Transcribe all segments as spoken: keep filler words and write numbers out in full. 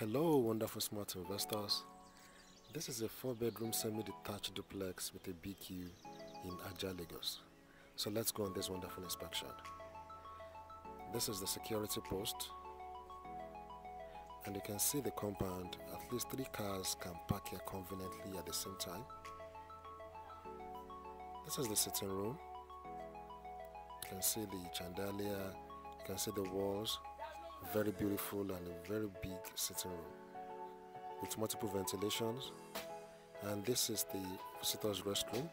Hello wonderful smart investors, this is a four bedroom semi-detached duplex with a B Q in Ajah, Lagos. So let's go on this wonderful inspection. This is the security post and you can see the compound. At least three cars can park here conveniently at the same time. This is the sitting room. You can see the chandelier, you can see the walls. Very beautiful and a very big sitting room with multiple ventilations. And this is the visitor's restroom.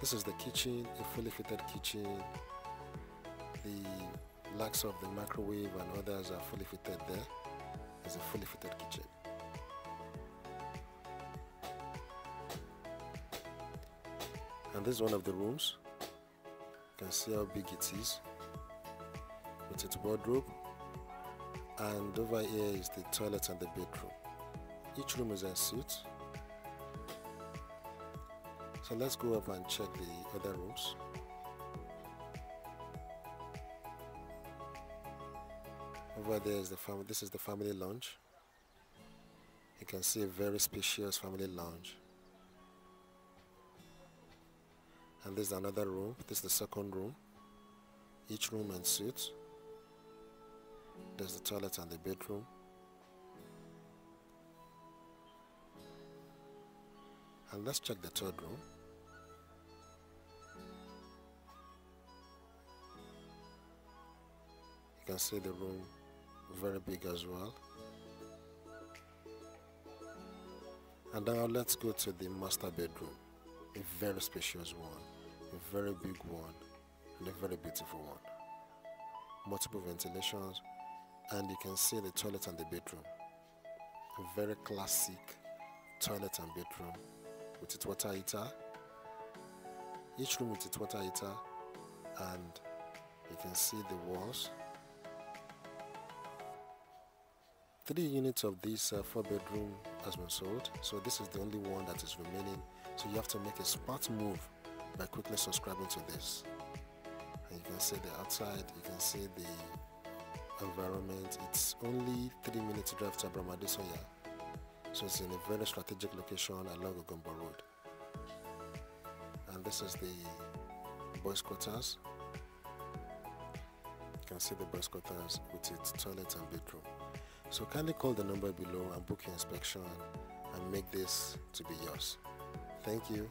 This is the kitchen, a fully fitted kitchen. The likes of the microwave and others are fully fitted there. It's a fully fitted kitchen. And this is one of the rooms. You can see how big it is, with its wardrobe, and over here is the toilet and the bedroom. Each room is en suite. So let's go up and check the other rooms. Over there is the family. This is the family lounge. You can see a very spacious family lounge. And this is another room. This is the second room. Each room en suite. There's the toilet and the bedroom. And let's check the third room. You can see the room, very big as well. And now let's go to the master bedroom. A very spacious one, a very big one, and a very beautiful one. Multiple ventilations, and you can see the toilet and the bedroom. A very classic toilet and bedroom with its water heater. Each room with its water heater, and you can see the walls. Three units of this uh, four bedroom has been sold, so this is the only one that is remaining. So you have to make a smart move by quickly subscribing to this. And you can see the outside, you can see the environment. It's only three minutes drive to Abraham Adesanya, so it's in a very strategic location along Ogombo Road. And this is the boys' quarters. You can see the boys' quarters with its toilet and bedroom. So kindly call the number below and book your inspection and make this to be yours. Thank you.